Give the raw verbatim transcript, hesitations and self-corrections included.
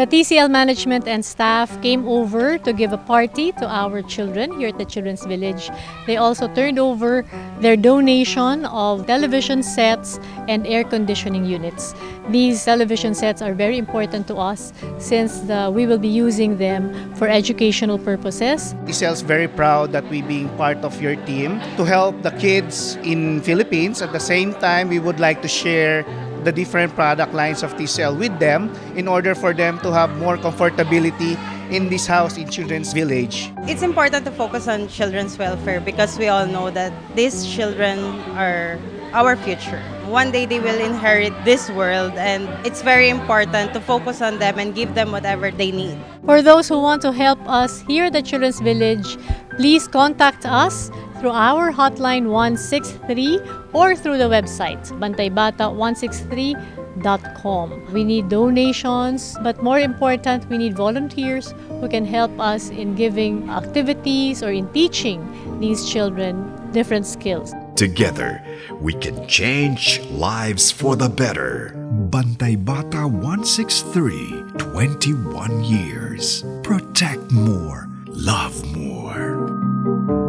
The T C L management and staff came over to give a party to our children here at the Children's Village. They also turned over their donation of television sets and air conditioning units. These television sets are very important to us since the, we will be using them for educational purposes. T C L is very proud that we being part of your team to help the kids in Philippines. At the same time, we would like to share the different product lines of T C L with them in order for them to have more comfortability in this house in Children's Village. It's important to focus on children's welfare because we all know that these children are our future. One day they will inherit this world, and it's very important to focus on them and give them whatever they need. For those who want to help us here at the Children's Village, please contact us through our hotline one six three or through the website bantay bata one six three dot com. We need donations, but more important, we need volunteers who can help us in giving activities or in teaching these children different skills. Together, we can change lives for the better. Bantay Bata one six three, twenty-one years. Protect more, love more.